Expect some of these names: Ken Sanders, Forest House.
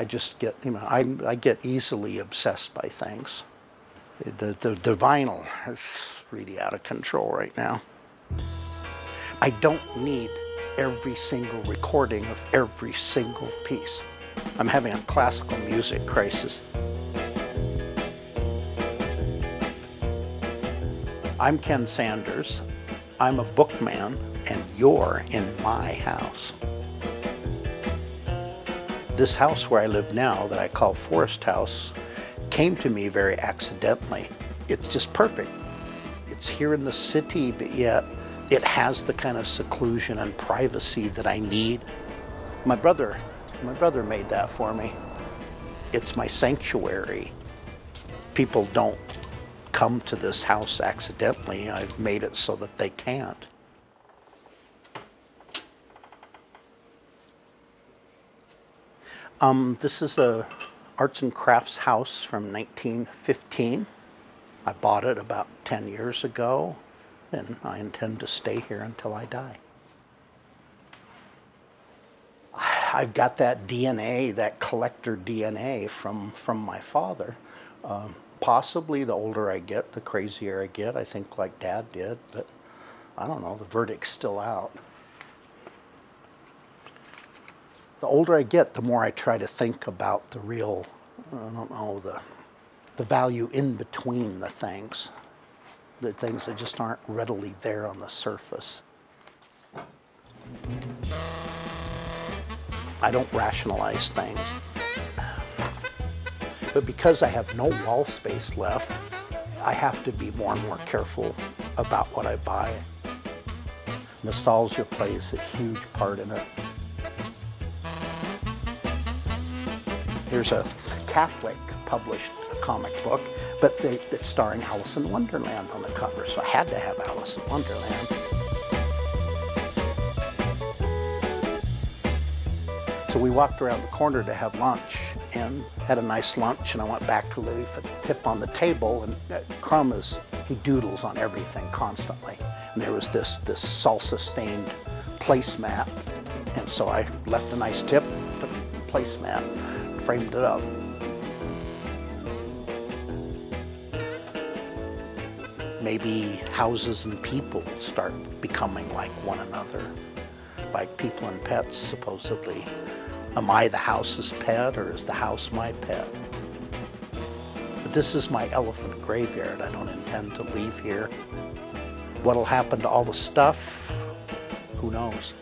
I just get, you know, I get easily obsessed by things. The vinyl is really out of control right now. I don't need every single recording of every single piece. I'm having a classical music crisis. I'm Ken Sanders. I'm a bookman, and you're in my house. This house where I live now, that I call Forest House, came to me very accidentally. It's just perfect. It's here in the city, but yet it has the kind of seclusion and privacy that I need. My brother made that for me. It's my sanctuary. People don't come to this house accidentally. I've made it so that they can't. This is a arts and crafts house from 1915. I bought it about 10 years ago, and I intend to stay here until I die. I've got that DNA, that collector DNA from my father. Possibly the older I get, the crazier I get, I think, like Dad did, but I don't know, the verdict's still out. The older I get, the more I try to think about the real, I don't know, the value in between the things that just aren't readily there on the surface. I don't rationalize things. But because I have no wall space left, I have to be more and more careful about what I buy. Nostalgia plays a huge part in it. There's a Catholic published comic book, but it's starring Alice in Wonderland on the cover, so I had to have Alice in Wonderland. So we walked around the corner to have lunch and had a nice lunch, and I went back to leave a tip on the table, and Crumb is, he doodles on everything constantly. And there was this salsa-stained placemat, and so I left a nice tip, took the placemat, framed it up. Maybe houses and people start becoming like one another, like people and pets, supposedly. Am I the house's pet, or is the house my pet? But this is my elephant graveyard. I don't intend to leave here. What'll happen to all the stuff? Who knows?